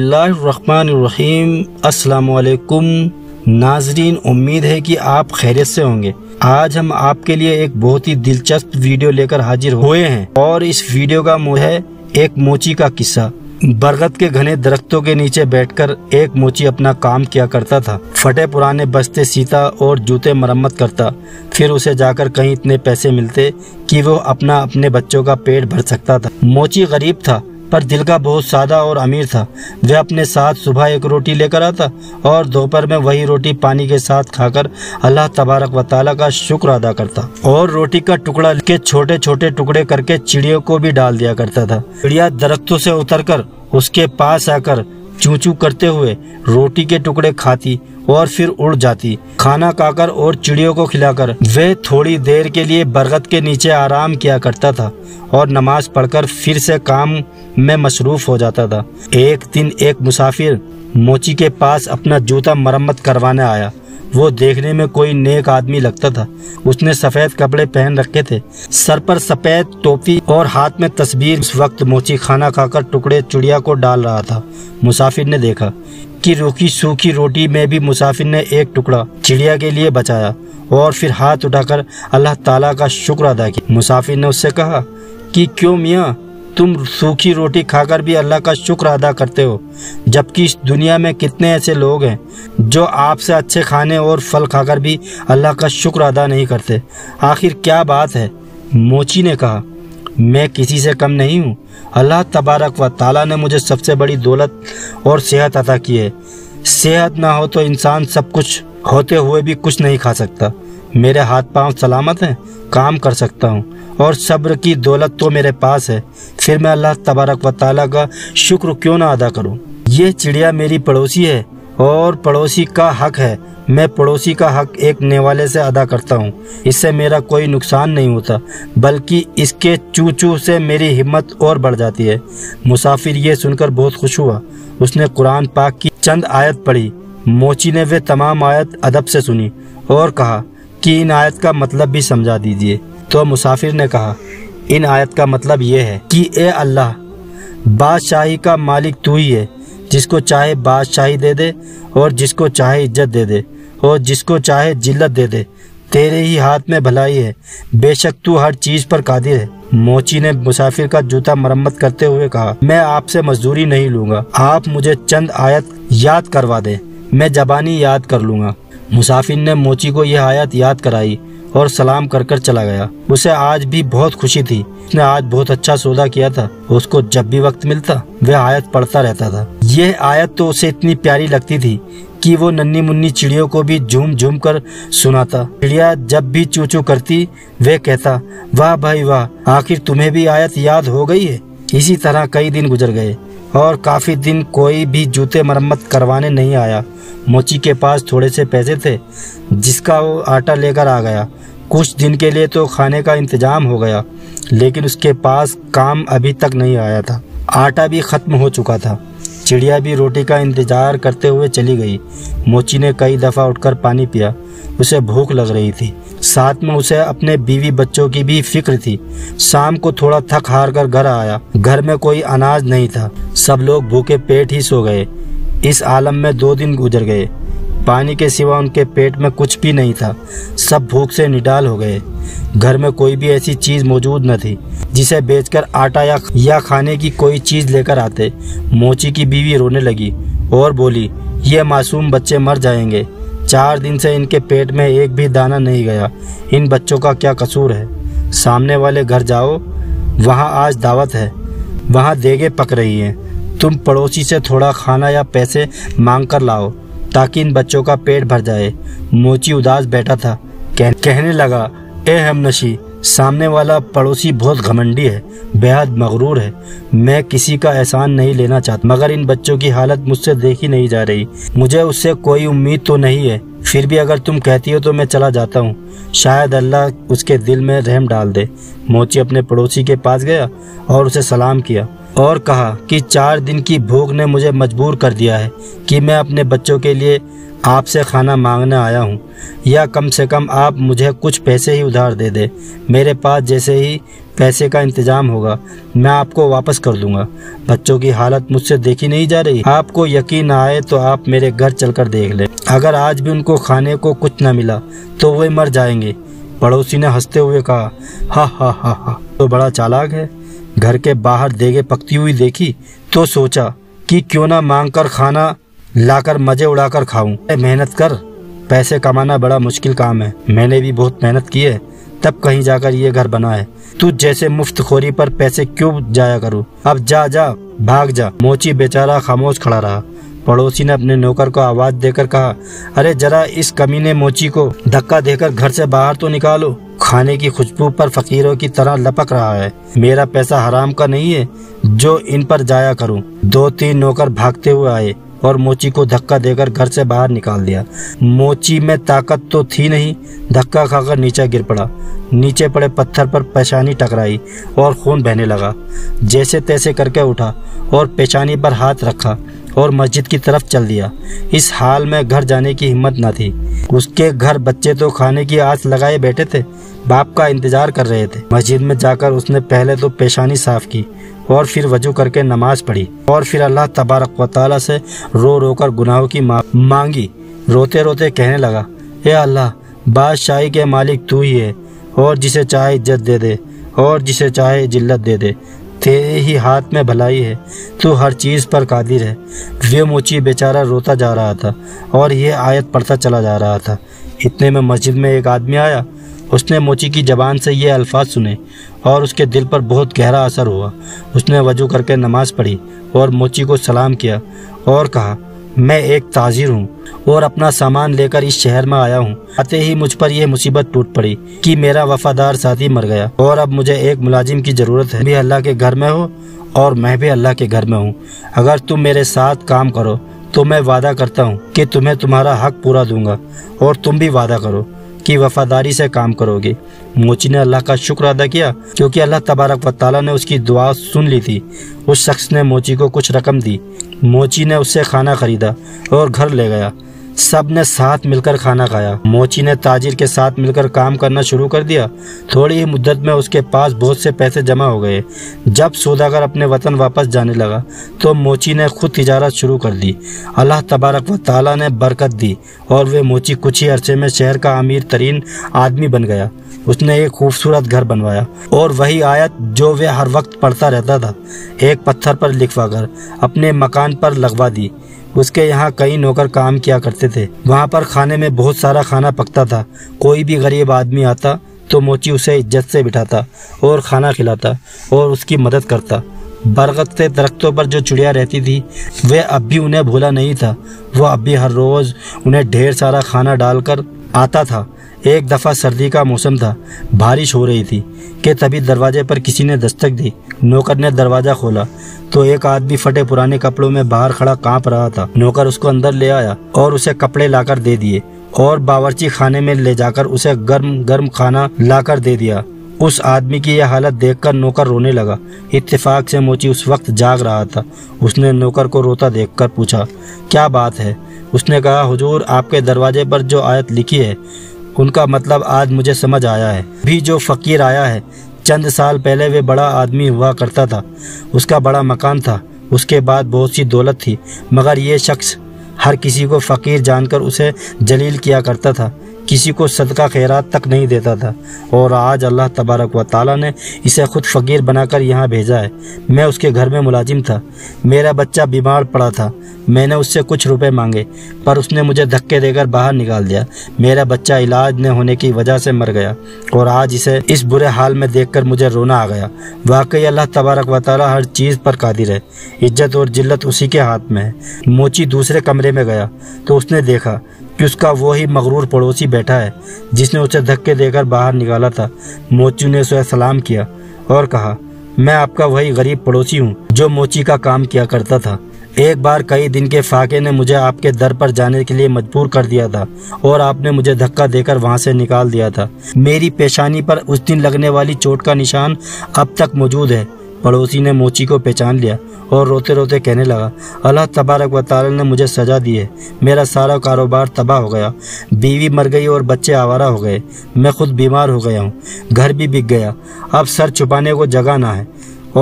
बिस्मिल्लाहिर्रहमानिर्रहीम। अस्सलाम वालेकुम नाजरीन, उम्मीद है कि आप खैरियत से होंगे। आज हम आपके लिए एक बहुत ही दिलचस्प वीडियो लेकर हाजिर हुए हैं और इस वीडियो का मोह है एक मोची का किस्सा। बरगद के घने दरख्तों के नीचे बैठकर एक मोची अपना काम किया करता था। फटे पुराने बस्ते सीता और जूते मरम्मत करता, फिर उसे जाकर कहीं इतने पैसे मिलते कि वो अपने बच्चों का पेट भर सकता था। मोची गरीब था पर दिल का बहुत सादा और अमीर था। वह अपने साथ सुबह एक रोटी लेकर आता और दोपहर में वही रोटी पानी के साथ खाकर अल्लाह तबारक व तआला का शुक्र अदा करता और रोटी का टुकड़ा के छोटे छोटे टुकड़े करके चिड़ियों को भी डाल दिया करता था। चिड़िया दरख्तों से उतरकर उसके पास आकर चूचू करते हुए रोटी के टुकड़े खाती और फिर उड़ जाती। खाना खाकर और चिड़ियों को खिलाकर वह थोड़ी देर के लिए बरगद के नीचे आराम किया करता था और नमाज पढ़कर फिर से काम में मसरूफ हो जाता था। एक दिन एक मुसाफिर मोची के पास अपना जूता मरम्मत करवाने आया। वो देखने में कोई नेक आदमी लगता था। उसने सफेद कपड़े पहन रखे थे, सर पर सफेद टोपी और हाथ में तस्बीह। उस वक्त मोची खाना खाकर टुकड़े चिड़िया को डाल रहा था। मुसाफिर ने देखा कि रूखी सूखी रोटी में भी मुसाफिर ने एक टुकड़ा चिड़िया के लिए बचाया और फिर हाथ उठाकर अल्लाह ताला का शुक्र अदा किया। मुसाफिर ने उससे कहा कि क्यों मियाँ, तुम सूखी रोटी खाकर भी अल्लाह का शुक्र अदा करते हो, जबकि इस दुनिया में कितने ऐसे लोग हैं जो आपसे अच्छे खाने और फल खाकर भी अल्लाह का शुक्र अदा नहीं करते, आखिर क्या बात है। मोची ने कहा, मैं किसी से कम नहीं हूँ, अल्लाह तबारक व तआला ने मुझे सबसे बड़ी दौलत और सेहत अता की है। सेहत ना हो तो इंसान सब कुछ होते हुए भी कुछ नहीं खा सकता। मेरे हाथ पांव सलामत हैं, काम कर सकता हूँ और सब्र की दौलत तो मेरे पास है, फिर मैं अल्लाह तबारक व तआला का शुक्र क्यों ना अदा करूँ। यह चिड़िया मेरी पड़ोसी है और पड़ोसी का हक है, मैं पड़ोसी का हक एक नेवाले से अदा करता हूँ। इससे मेरा कोई नुकसान नहीं होता, बल्कि इसके चूचू से मेरी हिम्मत और बढ़ जाती है। मुसाफिर ये सुनकर बहुत खुश हुआ। उसने कुरान पाक की चंद आयत पढ़ी। मोची ने वे तमाम आयत अदब से सुनी और कहा कि इन आयत का मतलब भी समझा दीजिए। तो मुसाफिर ने कहा, इन आयत का मतलब ये है कि ए अल्लाह, बादशाही का मालिक तू ही है, जिसको चाहे बादशाही दे दे और जिसको चाहे इज्जत दे दे और जिसको चाहे जिल्लत दे दे, तेरे ही हाथ में भलाई है, बेशक तू हर चीज़ पर कादिर है। मोची ने मुसाफिर का जूता मरम्मत करते हुए कहा, मैं आपसे मजदूरी नहीं लूँगा, आप मुझे चंद आयत याद करवा दें, मैं जबानी याद कर लूँगा। मुसाफिर ने मोची को यह आयत याद कराई और सलाम कर चला गया। उसे आज भी बहुत खुशी थी, उसने आज बहुत अच्छा सौदा किया था। उसको जब भी वक्त मिलता वह आयत पढ़ता रहता था। यह आयत तो उसे इतनी प्यारी लगती थी कि वो नन्ही मुन्नी चिड़ियों को भी झूम झूम कर सुनाता। चिड़िया जब भी चूचू करती वह कहता, वाह भाई वाह, आखिर तुम्हें भी आयत याद हो गई है। इसी तरह कई दिन गुजर गए और काफ़ी दिन कोई भी जूते मरम्मत करवाने नहीं आया। मोची के पास थोड़े से पैसे थे जिसका वो आटा लेकर आ गया। कुछ दिन के लिए तो खाने का इंतजाम हो गया, लेकिन उसके पास काम अभी तक नहीं आया था। आटा भी ख़त्म हो चुका था। चिड़िया भी रोटी का इंतज़ार करते हुए चली गई। मोची ने कई दफ़ा उठकर पानी पिया, उसे भूख लग रही थी। साथ में उसे अपने बीवी बच्चों की भी फिक्र थी। शाम को थोड़ा थक हार कर घर आया। घर में कोई अनाज नहीं था, सब लोग भूखे पेट ही सो गए। इस आलम में 2 दिन गुजर गए, पानी के सिवा उनके पेट में कुछ भी नहीं था। सब भूख से निडाल हो गए। घर में कोई भी ऐसी चीज़ मौजूद न थी जिसे बेचकर आटा या खाने की कोई चीज़ लेकर आते। मोची की बीवी रोने लगी और बोली, ये मासूम बच्चे मर जाएंगे, 4 दिन से इनके पेट में एक भी दाना नहीं गया, इन बच्चों का क्या कसूर है। सामने वाले घर जाओ, वहाँ आज दावत है, वहाँ देगे पक रही हैं, तुम पड़ोसी से थोड़ा खाना या पैसे मांग कर लाओ ताकि इन बच्चों का पेट भर जाए। मोची उदास बैठा था, कहने लगा, ए हमनशी, सामने वाला पड़ोसी बहुत घमंडी है, बेहद मगरूर है, मैं किसी का एहसान नहीं लेना चाहता, मगर इन बच्चों की हालत मुझसे देखी नहीं जा रही, मुझे उससे कोई उम्मीद तो नहीं है, फिर भी अगर तुम कहती हो तो मैं चला जाता हूँ, शायद अल्लाह उसके दिल में रहम डाल दे। मोची अपने पड़ोसी के पास गया और उसे सलाम किया और कहा कि 4 दिन की भूख ने मुझे मजबूर कर दिया है कि मैं अपने बच्चों के लिए आपसे खाना मांगने आया हूँ, या कम से कम आप मुझे कुछ पैसे ही उधार दे दे, मेरे पास जैसे ही पैसे का इंतजाम होगा, मैं आपको वापस कर दूंगा। बच्चों की हालत मुझसे देखी नहीं जा रही, आपको यकीन ना आए तो आप मेरे घर चलकर देख ले। अगर आज भी उनको खाने को कुछ न मिला तो वे मर जाएंगे। पड़ोसी ने हंसते हुए कहा, हा हा हा हा, तो बड़ा चालाक है। घर के बाहर देगे पकती हुई देखी तो सोचा कि क्यों ना मांगकर खाना लाकर मजे उड़ाकर खाऊं। मेहनत कर पैसे कमाना बड़ा मुश्किल काम है, मैंने भी बहुत मेहनत की है तब कहीं जाकर ये घर बना है। तू जैसे मुफ्तखोरी पर पैसे क्यों जाया करूं, अब जा जा भाग जा। मोची बेचारा खामोश खड़ा रहा। पड़ोसी ने अपने नौकर को आवाज देकर कहा, अरे जरा इस कमीने मोची को धक्का देकर घर से बाहर तो निकालो, खाने की खुशबू पर फकीरों की तरह लपक रहा है। मेरा पैसा हराम का नहीं है जो इन पर जाया करूं। दो तीन नौकर भागते हुए आए और मोची को धक्का देकर घर से बाहर निकाल दिया। मोची में ताकत तो थी नहीं, धक्का खाकर नीचे गिर पड़ा। नीचे पड़े पत्थर पर पेशानी टकराई और खून बहने लगा। जैसे तैसे करके उठा और पेशानी पर हाथ रखा और मस्जिद की तरफ चल दिया। इस हाल में घर जाने की हिम्मत न थी। उसके घर बच्चे तो खाने की आस लगाए बैठे थे, बाप का इंतजार कर रहे थे। मस्जिद में जाकर उसने पहले तो पेशानी साफ की और फिर वजू करके नमाज पढ़ी और फिर अल्लाह तबारक व तआला से रो रो कर गुनाहों की माफ़ी मांगी। रोते रोते कहने लगा, ए अल्लाह, बादशाही के मालिक तू ही है, और जिसे चाहे इज्जत दे दे और जिसे चाहे जिल्लत दे दे, तेरे ही हाथ में भलाई है, तू हर चीज़ पर कादिर है। वे मोची बेचारा रोता जा रहा था और यह आयत पढ़ता चला जा रहा था। इतने में मस्जिद में एक आदमी आया। उसने मोची की ज़बान से ये अल्फाज सुने और उसके दिल पर बहुत गहरा असर हुआ। उसने वजू करके नमाज पढ़ी और मोची को सलाम किया और कहा, मैं एक ताजिर हूँ और अपना सामान लेकर इस शहर में आया हूँ। आते ही मुझ पर यह मुसीबत टूट पड़ी कि मेरा वफादार साथी मर गया और अब मुझे एक मुलाजिम की ज़रूरत है। भी अल्लाह के घर में हो और मैं भी अल्लाह के घर में हूँ। अगर तुम मेरे साथ काम करो तो मैं वादा करता हूँ कि तुम्हें तुम्हारा हक पूरा दूंगा, और तुम भी वादा करो कि वफादारी से काम करोगे। मोची ने अल्लाह का शुक्र अदा किया क्योंकि अल्लाह तबारक व तआला ने उसकी दुआ सुन ली थी। उस शख्स ने मोची को कुछ रकम दी। मोची ने उससे खाना खरीदा और घर ले गया। सब ने साथ मिलकर खाना खाया। मोची ने ताजिर के साथ मिलकर काम करना शुरू कर दिया। थोड़ी ही मुद्दत में उसके पास बहुत से पैसे जमा हो गए। जब सौदागर अपने वतन वापस जाने लगा तो मोची ने खुद तिजारत शुरू कर दी। अल्लाह तबारक व तआला ने बरकत दी और वे मोची कुछ ही अरसे में शहर का अमीर तरीन आदमी बन गया। उसने एक खूबसूरत घर बनवाया और वही आयत जो वे हर वक्त पढ़ता रहता था एक पत्थर पर लिखवा कर अपने मकान पर लगवा दी। उसके यहाँ कई नौकर काम किया करते थे। वहाँ पर खाने में बहुत सारा खाना पकता था। कोई भी गरीब आदमी आता तो मोची उसे इज्जत से बिठाता और खाना खिलाता और उसकी मदद करता। बरगद के दरख्तों पर जो चिड़िया रहती थी वह अब भी उन्हें भूला नहीं था। वह अब भी हर रोज़ उन्हें ढेर सारा खाना डालकर आता था। एक दफ़ा सर्दी का मौसम था, बारिश हो रही थी कि तभी दरवाजे पर किसी ने दस्तक दी। नौकर ने दरवाज़ा खोला तो एक आदमी फटे पुराने कपड़ों में बाहर खड़ा कांप रहा था। नौकर उसको अंदर ले आया और उसे कपड़े लाकर दे दिए और बावर्ची खाने में ले जाकर उसे गर्म गर्म खाना लाकर दे दिया। उस आदमी की यह हालत देखकर नौकर रोने लगा। इत्तेफाक से मोची उस वक्त जाग रहा था। उसने नौकर को रोता देखकर पूछा, क्या बात है? उसने कहा, हुजूर, आपके दरवाजे पर जो आयत लिखी है उनका मतलब आज मुझे समझ आया है। भी जो फकीर आया है, चंद साल पहले वे बड़ा आदमी हुआ करता था, उसका बड़ा मकान था, उसके बाद बहुत सी दौलत थी, मगर ये शख्स हर किसी को फकीर जानकर उसे जलील किया करता था, किसी को सदका खैरात तक नहीं देता था, और आज अल्लाह तबारक व तआला ने इसे खुद फकीर बनाकर यहाँ भेजा है। मैं उसके घर में मुलाजिम था। मेरा बच्चा बीमार पड़ा था। मैंने उससे कुछ रुपए मांगे पर उसने मुझे धक्के देकर बाहर निकाल दिया। मेरा बच्चा इलाज न होने की वजह से मर गया और आज इसे इस बुरे हाल में देखकर मुझे रोना आ गया। वाकई अल्लाह तबारक व तआला हर चीज़ पर कादिर है। इज्जत और जिल्लत उसी के हाथ में है। मोची दूसरे कमरे में गया तो उसने देखा कि उसका वही मगरूर पड़ोसी बैठा है जिसने उसे धक्के देकर बाहर निकाला था। मोची ने उसे सलाम किया और कहा, मैं आपका वही गरीब पड़ोसी हूँ जो मोची का काम किया करता था। एक बार कई दिन के फाके ने मुझे आपके दर पर जाने के लिए मजबूर कर दिया था और आपने मुझे धक्का देकर वहां से निकाल दिया था। मेरी पेशानी पर उस दिन लगने वाली चोट का निशान अब तक मौजूद है। पड़ोसी ने मोची को पहचान लिया और रोते रोते कहने लगा, अल्लाह तबारक व तआला ने मुझे सजा दी है, मेरा सारा कारोबार तबाह हो गया, बीवी मर गई और बच्चे आवारा हो गए, मैं खुद बीमार हो गया हूँ, घर भी बिक गया, अब सर छुपाने को जगह ना है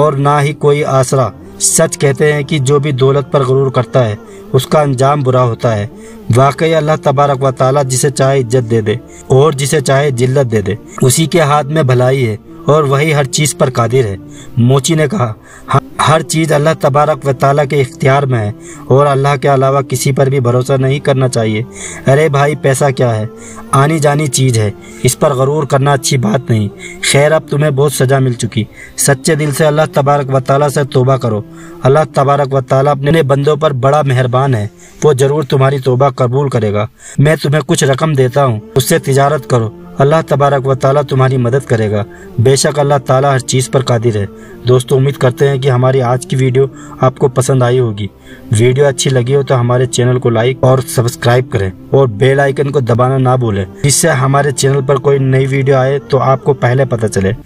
और ना ही कोई आसरा। सच कहते हैं कि जो भी दौलत पर गुरूर करता है उसका अंजाम बुरा होता है। वाकई अल्लाह तबारक व तआला जिसे चाहे इज्जत दे दे और जिसे चाहे जिल्लत दे दे, उसी के हाथ में भलाई है और वही हर चीज़ पर कादिर है। मोची ने कहा, हर चीज़ अल्लाह तबारक व तआला के इख्तियार में है और अल्लाह के अलावा किसी पर भी भरोसा नहीं करना चाहिए। अरे भाई, पैसा क्या है, आनी जानी चीज़ है, इस पर गरूर करना अच्छी बात नहीं। खैर, अब तुम्हें बहुत सज़ा मिल चुकी। सच्चे दिल से अल्लाह तबारक व तआला से तौबा करो। अल्लाह तबारक व तआला अपने बंदों पर बड़ा मेहरबान है, वो ज़रूर तुम्हारी तौबा कबूल करेगा। मैं तुम्हें कुछ रकम देता हूँ, उससे तिजारत करो, अल्लाह तबारक व तआला तुम्हारी मदद करेगा। बेशक अल्लाह ताला हर चीज़ पर कादिर है। दोस्तों, उम्मीद करते हैं कि हमारी आज की वीडियो आपको पसंद आई होगी। वीडियो अच्छी लगी हो तो हमारे चैनल को लाइक और सब्सक्राइब करें और बेल आइकन को दबाना ना भूलें, जिससे हमारे चैनल पर कोई नई वीडियो आए तो आपको पहले पता चले।